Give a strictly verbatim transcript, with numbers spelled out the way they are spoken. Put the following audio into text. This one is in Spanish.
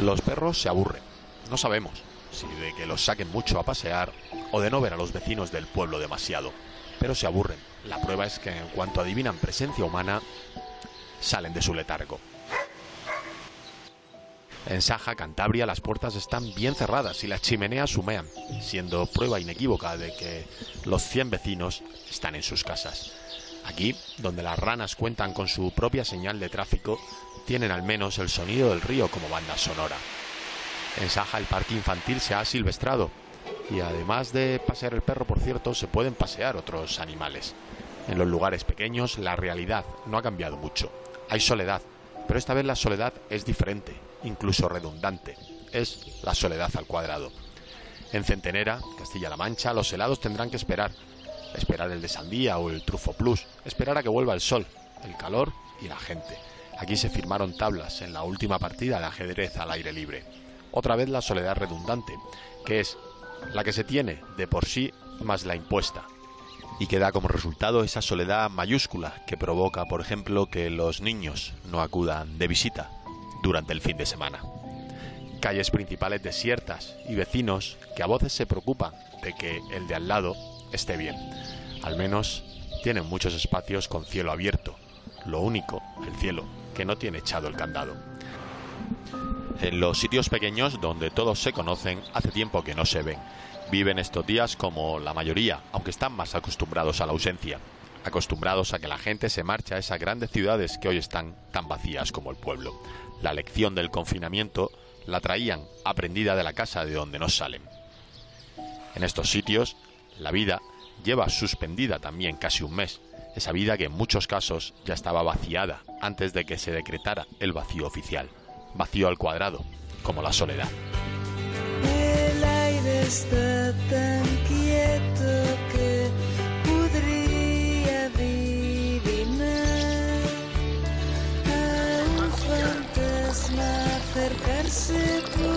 los perros se aburren. No sabemos si de que los saquen mucho a pasear o de no ver a los vecinos del pueblo demasiado, pero se aburren. La prueba es que en cuanto adivinan presencia humana, salen de su letargo. En Saja, Cantabria, las puertas están bien cerradas y las chimeneas humean, siendo prueba inequívoca de que los cien vecinos están en sus casas. Aquí, donde las ranas cuentan con su propia señal de tráfico, tienen al menos el sonido del río como banda sonora. En Saja el parque infantil se ha asilvestrado y además de pasear el perro, por cierto, se pueden pasear otros animales. En los lugares pequeños la realidad no ha cambiado mucho. Hay soledad, pero esta vez la soledad es diferente, incluso redundante. Es la soledad al cuadrado. En Centenera, Castilla-La Mancha, los helados tendrán que esperar. Esperar el de sandía o el trufo plus. Esperar a que vuelva el sol, el calor y la gente. Aquí se firmaron tablas en la última partida de ajedrez al aire libre. Otra vez la soledad redundante, que es la que se tiene de por sí más la impuesta, y que da como resultado esa soledad mayúscula que provoca, por ejemplo, que los niños no acudan de visita durante el fin de semana. Calles principales desiertas y vecinos que a voces se preocupan de que el de al lado esté bien. Al menos tienen muchos espacios con cielo abierto. Lo único, el cielo, que no tiene echado el candado. En los sitios pequeños donde todos se conocen, hace tiempo que no se ven. Viven estos días como la mayoría, aunque están más acostumbrados a la ausencia. Acostumbrados a que la gente se marcha a esas grandes ciudades que hoy están tan vacías como el pueblo. La lección del confinamiento la traían aprendida de la casa de donde no salen. En estos sitios, la vida lleva suspendida también casi un mes. Esa vida que en muchos casos ya estaba vaciada antes de que se decretara el vacío oficial. Vacío al cuadrado, como la soledad. El aire está tan quieto que podría adivinar a un fantasma acercarse por...